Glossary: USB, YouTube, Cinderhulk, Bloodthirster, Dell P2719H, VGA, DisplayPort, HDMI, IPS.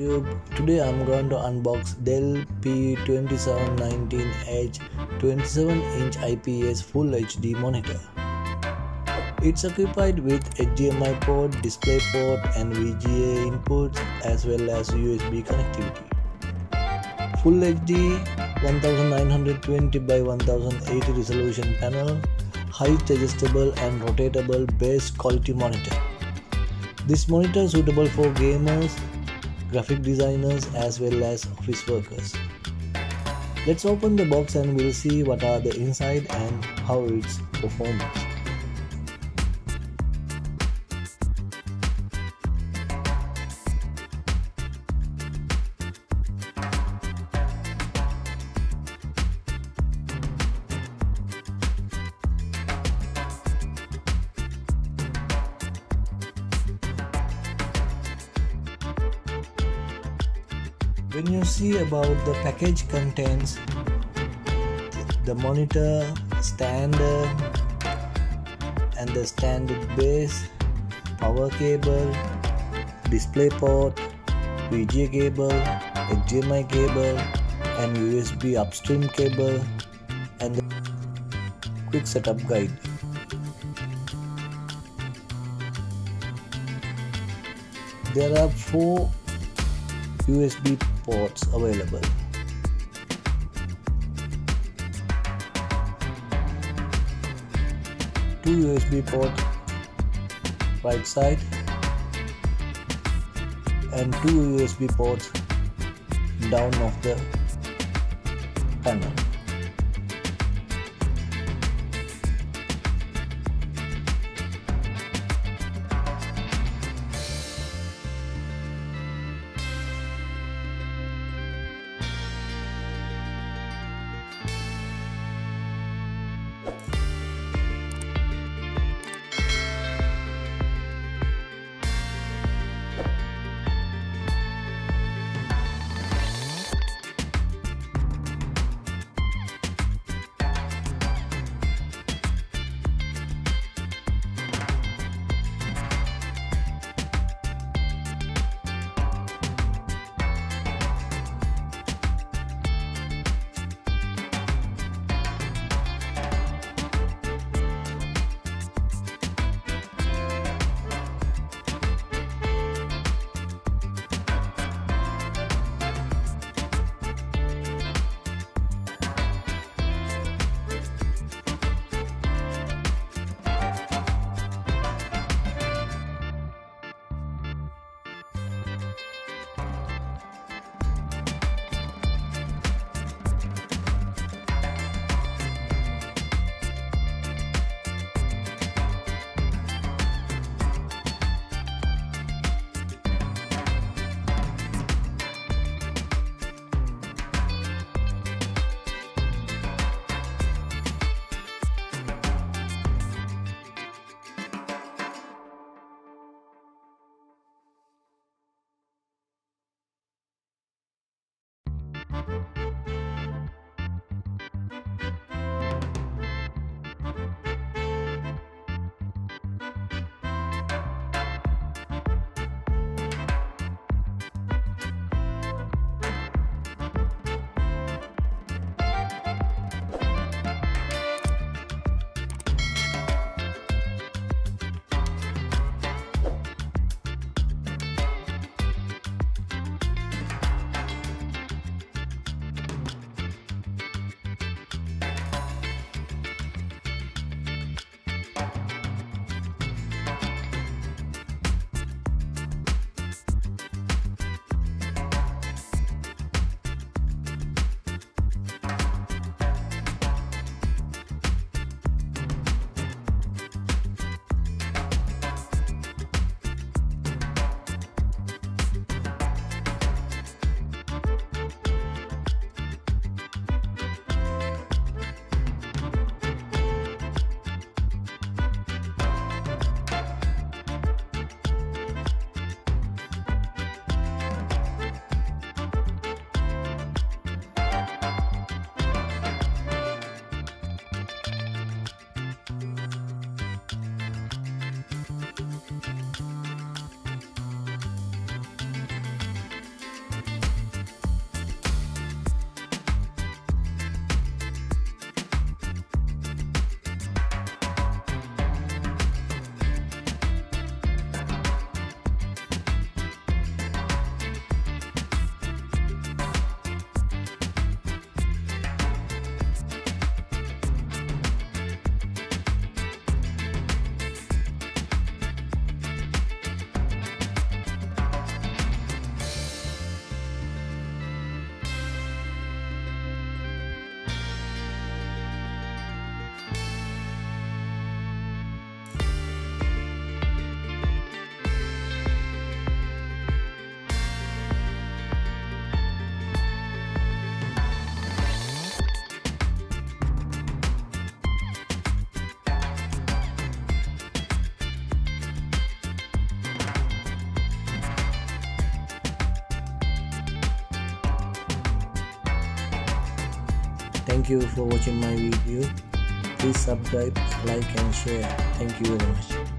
YouTube. Today I'm going to unbox Dell P2719H 27-inch IPS Full HD monitor. It's equipped with HDMI port, DisplayPort and VGA inputs as well as USB connectivity. Full HD 1920 by 1080 resolution panel, height adjustable and rotatable best quality monitor. This monitor is suitable for gamers, graphic designers as well as office workers. Let's open the box and we'll see what are the inside and how it's performing. When you see about the package contains the monitor, standard and the standard base, power cable, display port, VGA cable, HDMI cable and USB upstream cable and the quick setup guide. There are four USB ports available. Two USB ports right side and two USB ports down of the panel. Thank you for watching my video. Please subscribe, like and share. Thank you very much.